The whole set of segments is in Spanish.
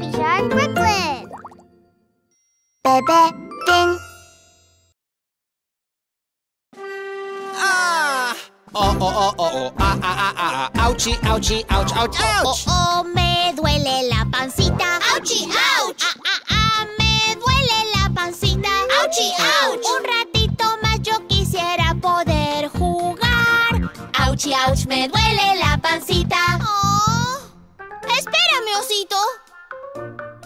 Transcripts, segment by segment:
Baby Shark Brooklyn. Bebe Ding. Ah! Oh, oh, oh, oh, ah, ah, ah, ah. Ouchie, ouchie, ouch, ouch, ouch. Oh, oh, oh, me duele la pancita. Ouchie, ouch. Ah, ah, ah, me duele la pancita. Ouchie, ouch. Un ratito más yo quisiera poder jugar. Ouchie, ouch, me duele la pancita. Oh. Espérame, osito.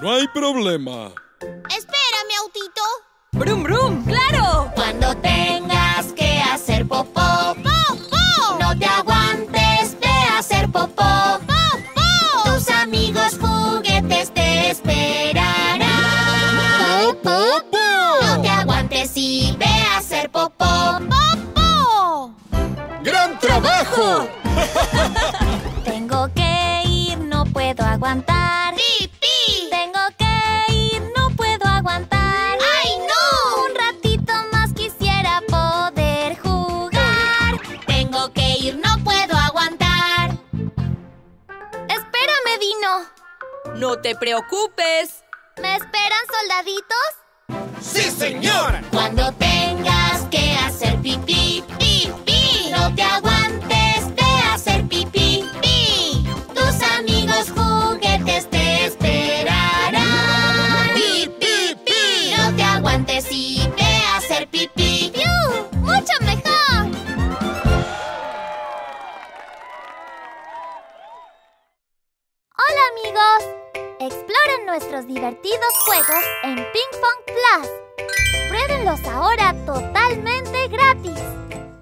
No hay problema. Espérame, autito. ¡Brum, brum! ¡Claro! Cuando tengas que hacer popó, popó, no te aguantes de hacer popó, popó. Tus amigos juguetes te esperarán. Popó, popó. No te aguantes y ve a hacer popó, popó. ¡Gran trabajo! Tengo que ir, no puedo aguantar. ¡Sí! ¡No te preocupes! ¿Me esperan, soldaditos? ¡Sí, señor! Cuando tengas que hacer pipí, pipí, no te aguantes de hacer pipí, pipí. Tus amigos juguetes te esperarán. ¡Pipí, pipí! No te aguantes y ve a hacer pipí. ¡Piu! ¡Mucho mejor! ¡Hola, amigos! Exploren nuestros divertidos juegos en Pinkfong Plus. Pruébenlos ahora totalmente gratis.